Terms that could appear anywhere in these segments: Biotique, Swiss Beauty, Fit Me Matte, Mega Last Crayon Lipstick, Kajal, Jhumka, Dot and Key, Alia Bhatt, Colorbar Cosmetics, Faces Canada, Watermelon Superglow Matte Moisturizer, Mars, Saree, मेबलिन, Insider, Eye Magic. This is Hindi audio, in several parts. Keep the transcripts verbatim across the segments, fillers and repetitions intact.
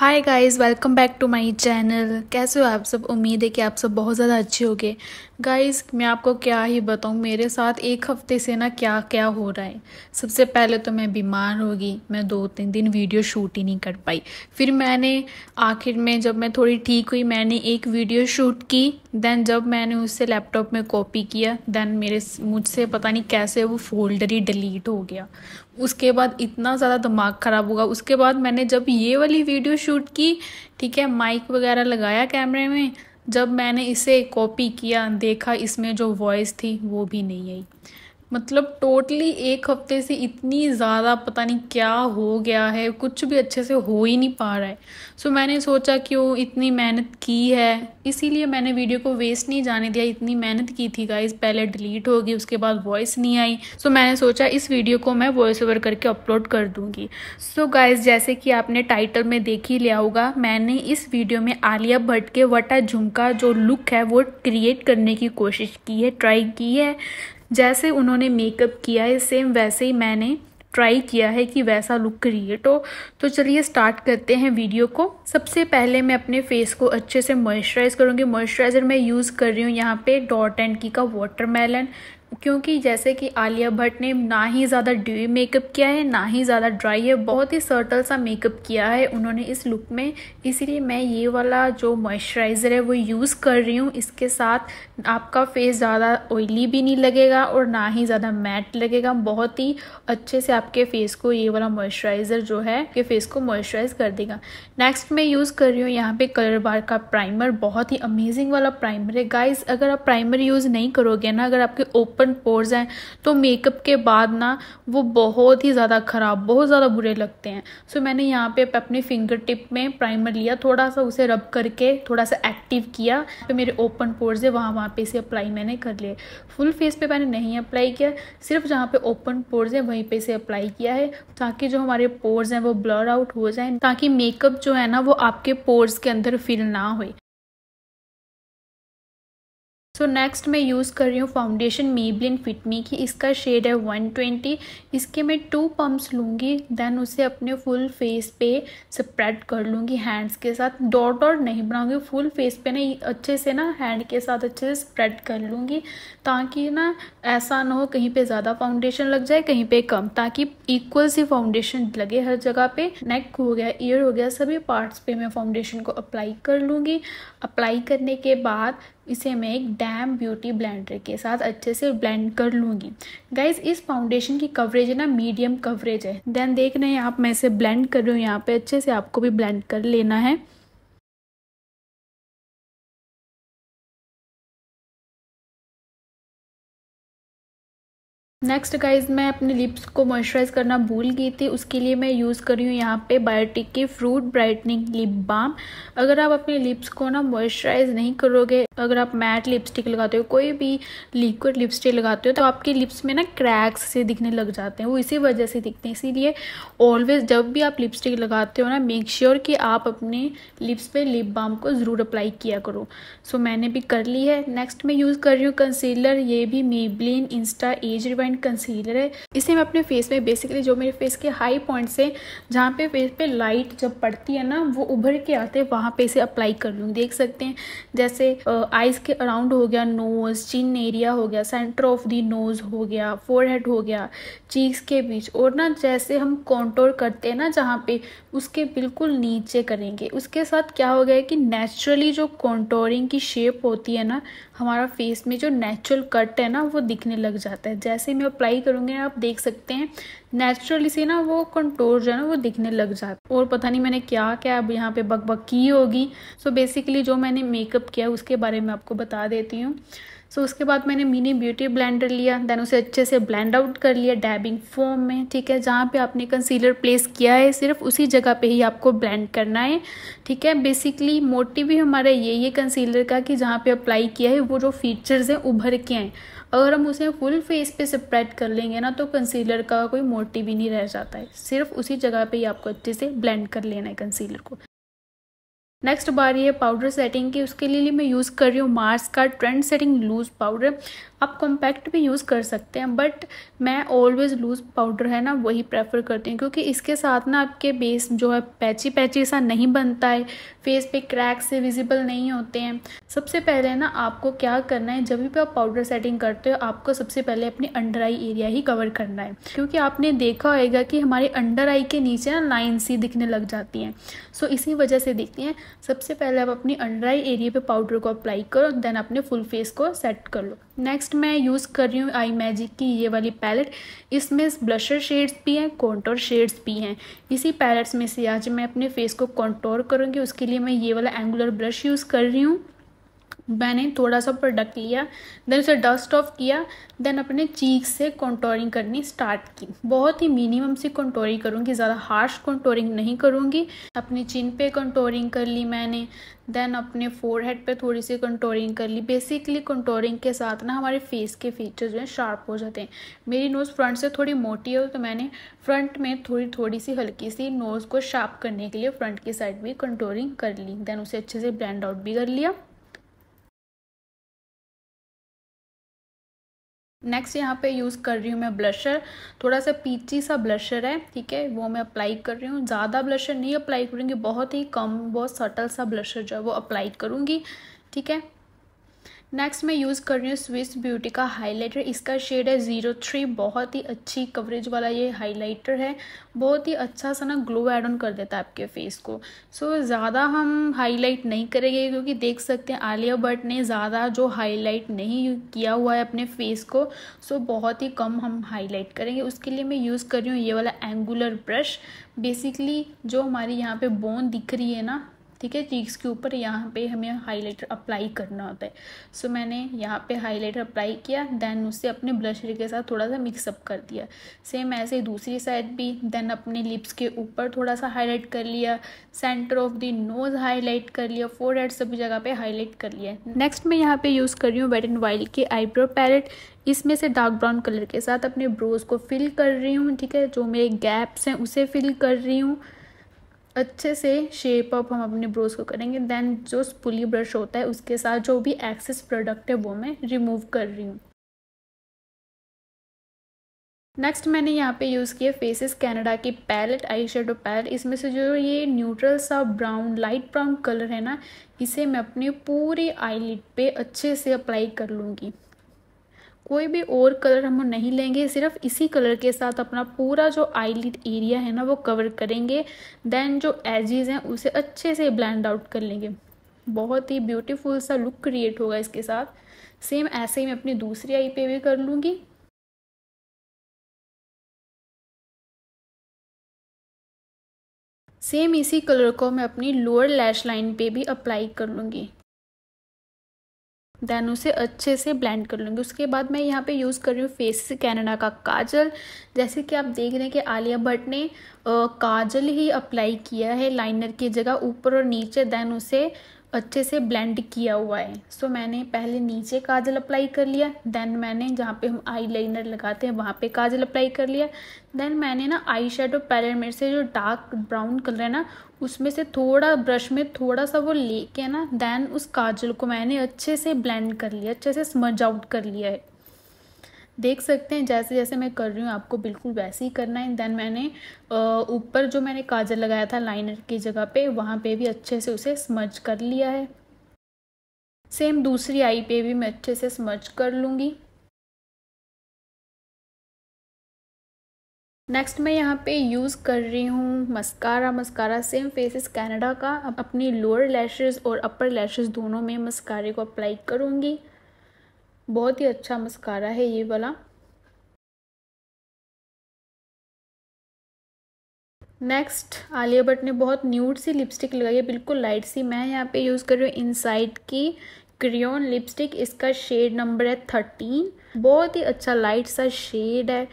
Hi guys, welcome back to my channel. कैसे हो आप सब? उम्मीद है कि आप सब बहुत ज़्यादा अच्छे होंगे। गाइज़ मैं आपको क्या ही बताऊँ, मेरे साथ एक हफ्ते से ना क्या क्या हो रहा है। सबसे पहले तो मैं बीमार हो गई, मैं दो तीन दिन वीडियो शूट ही नहीं कर पाई। फिर मैंने आखिर में जब मैं थोड़ी ठीक हुई मैंने एक वीडियो शूट की, देन जब मैंने उससे लैपटॉप में कॉपी किया, देन मेरे मुझसे पता नहीं कैसे वो फोल्डर ही डिलीट हो गया। उसके बाद इतना ज़्यादा दिमाग ख़राब होगा। उसके बाद मैंने जब ये वाली वीडियो शूट की, ठीक है, माइक वगैरह लगाया कैमरे में, जब मैंने इसे कॉपी किया देखा इसमें जो वॉइस थी वो भी नहीं आई। मतलब टोटली एक हफ्ते से इतनी ज़्यादा पता नहीं क्या हो गया है, कुछ भी अच्छे से हो ही नहीं पा रहा है। सो so, मैंने सोचा क्यों इतनी मेहनत की है, इसीलिए मैंने वीडियो को वेस्ट नहीं जाने दिया। इतनी मेहनत की थी गाइस, पहले डिलीट हो गई, उसके बाद वॉइस नहीं आई। सो so, मैंने सोचा इस वीडियो को मैं वॉइस ओवर करके अपलोड कर दूँगी। सो so, गाइस जैसे कि आपने टाइटल में देख ही लिया होगा, मैंने इस वीडियो में आलिया भट्ट के वटा झुमका जो लुक है वो क्रिएट करने की कोशिश की है, ट्राई की है। जैसे उन्होंने मेकअप किया है सेम वैसे ही मैंने ट्राई किया है कि वैसा लुक क्रिएट हो। तो चलिए स्टार्ट करते हैं वीडियो को। सबसे पहले मैं अपने फेस को अच्छे से मॉइस्चराइज़ करूँगी। मॉइस्चराइज़र मैं यूज़ कर रही हूँ यहाँ पे डॉट एंड की का वाटरमेलन, क्योंकि जैसे कि आलिया भट्ट ने ना ही ज़्यादा ड्यूई मेकअप किया है ना ही ज़्यादा ड्राई है, बहुत ही सर्टल सा मेकअप किया है उन्होंने इस लुक में। इसीलिए मैं ये वाला जो मॉइस्चराइज़र है वो यूज़ कर रही हूँ। इसके साथ आपका फेस ज़्यादा ऑयली भी नहीं लगेगा और ना ही ज़्यादा मैट लगेगा। बहुत ही अच्छे से आपके फेस को ये वाला मॉइस्चराइज़र जो है आपके फेस को मॉइस्चराइज़ कर देगा। नेक्स्ट मैं यूज़ कर रही हूँ यहाँ पर कलरबार का प्राइमर, बहुत ही अमेजिंग वाला प्राइमर है। गाइज़ अगर आप प्राइमर यूज़ नहीं करोगे ना, अगर आपके ओपन पोर्स हैं तो मेकअप के बाद ना वो बहुत ही ज़्यादा ख़राब, बहुत ज़्यादा बुरे लगते हैं। सो so, मैंने यहाँ पे अपने फिंगर टिप में प्राइमर लिया, थोड़ा सा उसे रब करके थोड़ा सा एक्टिव किया, तो मेरे ओपन पोर्स है वहाँ वहाँ पे इसे अप्लाई मैंने कर लिए। फुल फेस पे मैंने नहीं अप्लाई किया, सिर्फ जहाँ पे ओपन पोर्स है वहीं पे इसे अप्लाई किया है, ताकि जो हमारे पोर्स हैं वो ब्लर आउट हो जाए, ताकि मेकअप जो है ना वो आपके पोर्स के अंदर फील ना हो। तो नेक्स्ट मैं यूज़ कर रही हूँ फाउंडेशन मेबलिन फिट मी की, इसका शेड है वन ट्वेंटी। इसके मैं टू पम्प्स लूँगी, देन उसे अपने फुल फेस पे स्प्रेड कर लूँगी हैंड्स के साथ। डॉट डॉट नहीं बनाऊँगी, फुल फेस पे ना अच्छे से ना हैंड के साथ अच्छे से स्प्रेड कर लूँगी, ताकि ना ऐसा ना हो कहीं पे ज़्यादा फाउंडेशन लग जाए कहीं पे कम, ताकि इक्वल सी फाउंडेशन लगे हर जगह पे। नेक हो गया, ईयर हो गया, सभी पार्ट्स पे मैं फाउंडेशन को अप्लाई कर लूँगी। अप्लाई करने के बाद इसे मैं एक डैम ब्यूटी ब्लेंडर के साथ अच्छे से ब्लेंड कर लूँगी। गाइज इस फाउंडेशन की कवरेज है ना मीडियम कवरेज है। देन देख रहे हैं आप, मैं इसे ब्लेंड कर रही हूँ यहाँ पे अच्छे से, आपको भी ब्लेंड कर लेना है। नेक्स्ट गाइज मैं अपने लिप्स को मॉइस्चराइज़ करना भूल गई थी, उसके लिए मैं यूज़ कर रही हूँ यहाँ पे बायोटिक की फ्रूट ब्राइटनिंग लिप बाम। अगर आप अपने लिप्स को ना मॉइस्चराइज़ नहीं करोगे, अगर आप मैट लिपस्टिक लगाते हो, कोई भी लिक्विड लिपस्टिक लगाते हो, तो आपके लिप्स में ना क्रैक्स से दिखने लग जाते हैं, वो इसी वजह से दिखते हैं। इसीलिए ऑलवेज जब भी आप लिपस्टिक लगाते हो ना, मेक श्योर कि आप अपने लिप्स पे लिप बाम को ज़रूर अप्लाई किया करो। सो so, मैंने भी कर ली है। नेक्स्ट मैं यूज़ कर रही हूँ कंसीलर, ये भी मेबलिन Insta as rewind concealer है। इसे मैं अपने फेस में बेसिकली जो मेरे फेस के हाई पॉइंट्स है, जहाँ पे फेस पे लाइट जब पड़ती है ना वो उभर के आते हैं, वहाँ पे इसे अप्लाई कर लूँगी। देख सकते हैं जैसे आइज़ के अराउंड हो गया, नोज़, चिन एरिया हो गया, सेंटर ऑफ दी नोज़ हो गया, फोरहेड हो गया, चीक्स के बीच, और ना जैसे हम कॉन्टोर करते हैं ना जहाँ पे, उसके बिल्कुल नीचे करेंगे। उसके साथ क्या हो गया कि नेचुरली जो कॉन्टोरिंग की शेप होती है ना हमारा फेस में, जो नेचुरल कट है ना वो दिखने लग जाता है। जैसे मैं अप्लाई करूँगी आप देख सकते हैं नेचुरली से ना वो कंटूर जो है ना वो दिखने लग जाता है। और पता नहीं मैंने क्या क्या अब यहाँ पे बकबक की होगी। सो बेसिकली जो मैंने मेकअप किया उसके बारे में आपको बता देती हूँ। सो so, उसके बाद मैंने मिनी ब्यूटी ब्लेंडर लिया, देन उसे अच्छे से ब्लेंड आउट कर लिया डैबिंग फॉर्म में, ठीक है। जहाँ पे आपने कंसीलर प्लेस किया है सिर्फ उसी जगह पे ही आपको ब्लेंड करना है, ठीक है। बेसिकली मोटिव भी हमारा यही है कंसीलर का कि जहाँ पे अप्लाई किया है वो जो फीचर्स हैं उभर के आएँ। अगर हम उसे फुल फेस पे स्प्रेड कर लेंगे ना तो कंसीलर का कोई मोटिव ही नहीं रह जाता है, सिर्फ उसी जगह पर ही आपको अच्छे से ब्लेंड कर लेना है कंसीलर को। नेक्स्ट बार ये पाउडर सेटिंग की, उसके लिए मैं यूज़ कर रही हूँ मार्स का ट्रेंड सेटिंग लूज़ पाउडर। आप कॉम्पैक्ट भी यूज़ कर सकते हैं, बट मैं ऑलवेज़ लूज़ पाउडर है ना वही प्रेफर करती हूँ, क्योंकि इसके साथ ना आपके बेस जो है पैची पैची सा नहीं बनता है, फेस पे क्रैक्स से विजिबल नहीं होते हैं। सबसे पहले ना आपको क्या करना है, जब भी आप पाउडर सेटिंग करते हो आपको सबसे पहले अपने अंडर आई एरिया ही कवर करना है, क्योंकि आपने देखा होगा कि हमारे अंडर आई के नीचे ना लाइन सी दिखने लग जाती हैं, सो इसी वजह से दिखती हैं। सबसे पहले आप अपनी अंडर आई एरिया पे पाउडर को अप्लाई करो, देन अपने फुल फेस को सेट कर लो। नेक्स्ट मैं यूज़ कर रही हूँ आई मैजिक की ये वाली पैलेट, इसमें ब्लशर शेड्स भी हैं, कॉन्टोर शेड्स भी हैं। इसी पैलेट्स में से आज मैं अपने फेस को कॉन्टोर करूँगी, उसके लिए मैं ये वाला एंगुलर ब्रश यूज़ कर रही हूँ। मैंने थोड़ा सा प्रोडक्ट लिया, देन उसे डस्ट ऑफ किया, देन अपने चीक्स से कंटूरिंग करनी स्टार्ट की। बहुत ही मिनिमम सी कंटूरिंग करूँगी, ज़्यादा हार्श कंटूरिंग नहीं करूँगी। अपनी चिन पे कंटूरिंग कर ली मैंने, देन अपने फोरहेड पे थोड़ी सी कंटूरिंग कर ली। बेसिकली कंटूरिंग के साथ ना हमारे फेस के फीचर्स जो हैं शार्प हो जाते हैं। मेरी नोज़ फ्रंट से थोड़ी मोटी है, तो मैंने फ्रंट में थोड़ी थोड़ी सी हल्की सी नोज़ को शार्प करने के लिए फ्रंट की साइड भी कंटूरिंग कर ली, देन उसे अच्छे से ब्लेंड आउट भी कर लिया। नेक्स्ट यहाँ पे यूज़ कर रही हूँ मैं ब्लशर, थोड़ा सा पीची सा ब्लशर है, ठीक है, वो मैं अप्लाई कर रही हूँ। ज़्यादा ब्लशर नहीं अप्लाई करूँगी, बहुत ही कम, बहुत सटल सा ब्लशर जो है वो अप्लाई करूँगी, ठीक है। नेक्स्ट मैं यूज़ कर रही हूँ स्विस ब्यूटी का हाइलाइटर, इसका शेड है ज़ीरो थ्री। बहुत ही अच्छी कवरेज वाला ये हाइलाइटर है, बहुत ही अच्छा सा ना ग्लो ऐड ऑन कर देता है आपके फेस को। सो so, ज़्यादा हम हाईलाइट नहीं करेंगे, क्योंकि देख सकते हैं आलिया भट्ट ने ज़्यादा जो हाईलाइट नहीं किया हुआ है अपने फेस को, सो so, बहुत ही कम हम हाईलाइट करेंगे। उसके लिए मैं यूज़ कर रही हूँ ये वाला एंगुलर ब्रश। बेसिकली जो हमारी यहाँ पर बोन दिख रही है ना, ठीक है, चीक्स के ऊपर, यहाँ पे हमें हाइलाइटर अप्लाई करना होता है। सो so, मैंने यहाँ पे हाइलाइटर अप्लाई किया, देन उसे अपने ब्लशर के साथ थोड़ा सा मिक्सअप कर दिया। सेम ऐसे ही दूसरी साइड भी, देन अपने लिप्स के ऊपर थोड़ा सा हाईलाइट कर लिया, centre of the nose highlight कर लिया, फोरहेड सभी जगह पे हाईलाइट कर लिया। नेक्स्ट मैं यहाँ पे यूज़ कर रही हूँ वेट एंड वाइल्ड के आईब्रो पैलेट। इसमें से डार्क ब्राउन कलर के साथ अपने ब्रोज को फिल कर रही हूँ, ठीक है, जो मेरे गैप्स हैं उसे फिल कर रही हूँ। अच्छे से शेप अप हम अपने ब्रोज को करेंगे, देन जो स्पूली ब्रश होता है उसके साथ जो भी एक्सेस प्रोडक्ट है वो मैं रिमूव कर रही हूँ। नेक्स्ट मैंने यहाँ पे यूज़ किया फेसेस कैनेडा की पैलेट, आई शेडो पैलेट। इसमें से जो ये न्यूट्रल सा ब्राउन, लाइट ब्राउन कलर है ना, इसे मैं अपने पूरे आईलिड पे अच्छे से अप्लाई कर लूँगी। कोई भी और कलर हम नहीं लेंगे, सिर्फ इसी कलर के साथ अपना पूरा जो आईलिड एरिया है ना वो कवर करेंगे, देन जो एजेस हैं उसे अच्छे से ब्लेंड आउट कर लेंगे। बहुत ही ब्यूटीफुल सा लुक क्रिएट होगा इसके साथ। सेम ऐसे ही मैं अपनी दूसरी आई पे भी कर लूँगी। सेम इसी कलर को मैं अपनी लोअर लैश लाइन पे भी अप्लाई कर लूँगी, देन उसे अच्छे से ब्लेंड कर लूँगी। उसके बाद मैं यहाँ पे यूज़ कर रही हूँ फेसेस कैनेडा का काजल। जैसे कि आप देख रहे हैं कि आलिया भट्ट ने आ, काजल ही अप्लाई किया है लाइनर की जगह, ऊपर और नीचे, देन उसे अच्छे से ब्लेंड किया हुआ है। सो so, मैंने पहले नीचे काजल अप्लाई कर लिया, देन मैंने जहाँ पे हम आई लाइनर लगाते हैं वहाँ पे काजल अप्लाई कर लिया, देन मैंने ना आई शेडो पैलेट में से जो डार्क ब्राउन कलर है ना उसमें से थोड़ा ब्रश में थोड़ा सा वो लेके ना, देन उस काजल को मैंने अच्छे से ब्लेंड कर लिया, अच्छे से स्मज आउट कर लिया है। देख सकते हैं जैसे जैसे मैं कर रही हूँ आपको बिल्कुल वैसे ही करना है। देन मैंने ऊपर जो मैंने काजल लगाया था लाइनर की जगह पे, वहाँ पे भी अच्छे से उसे स्मज कर लिया है। सेम दूसरी आई पे भी मैं अच्छे से स्मज कर लूँगी। नेक्स्ट मैं यहाँ पे यूज़ कर रही हूँ mascara. Mascara same Faces Canada का, अपनी लोअर लैशेज़ और अपर लैशेज़ दोनों में मस्कारे को अप्लाई करूँगी। बहुत ही अच्छा मस्कारा है ये वाला। नेक्स्ट आलिया भट्ट ने बहुत न्यूड सी लिपस्टिक लगाई है, बिल्कुल लाइट सी। मैं यहाँ पे यूज़ कर रही हूँ इनसाइड की क्रियोन लिपस्टिक, इसका शेड नंबर है थर्टीन। बहुत ही अच्छा लाइट सा शेड है,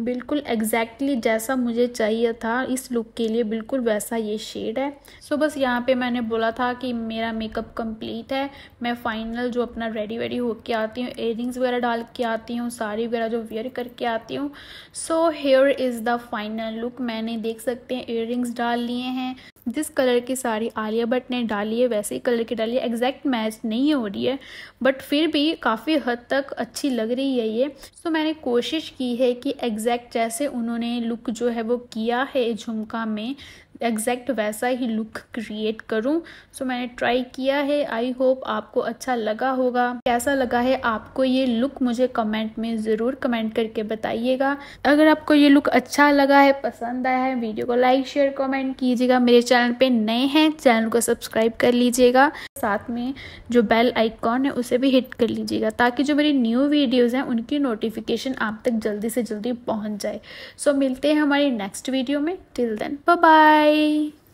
बिल्कुल एग्जैक्टली जैसा मुझे चाहिए था इस लुक के लिए, बिल्कुल वैसा ये शेड है। सो so, बस यहाँ पे मैंने बोला था कि मेरा मेकअप कंप्लीट है। मैं फाइनल जो अपना रेडी वेडी होके आती हूँ, इयररिंग्स वगैरह डाल के आती हूँ, साड़ी वगैरह जो वेयर करके आती हूँ। So here is the final look. मैंने देख सकते हैं इयररिंग्स डाल लिए हैं, जिस कलर की साड़ी आलिया भट्ट ने डाली है वैसे ही कलर की डाली है, एग्जैक्ट मैच नहीं हो रही है बट फिर भी काफ़ी हद तक अच्छी लग रही है ये। सो मैंने कोशिश की है कि एग्जैक्ट जैसे उन्होंने लुक जो है वो किया है झुमका में एग्जैक्ट वैसा ही लुक क्रिएट करूं। सो मैंने ट्राई किया है, आई होप आपको अच्छा लगा होगा। कैसा लगा है आपको ये लुक मुझे कमेंट में ज़रूर कमेंट करके बताइएगा। अगर आपको ये लुक अच्छा लगा है, पसंद आया है, वीडियो को लाइक शेयर कमेंट कीजिएगा। मेरे चैनल पे नए हैं, चैनल को सब्सक्राइब कर लीजिएगा, साथ में जो बेल आइकॉन है उसे भी हिट कर लीजिएगा ताकि जो मेरी न्यू वीडियोज़ हैं उनकी नोटिफिकेशन आप तक जल्दी से जल्दी पहुँच जाए। सो मिलते हैं हमारे नेक्स्ट वीडियो में, टिल देन बाय बाय।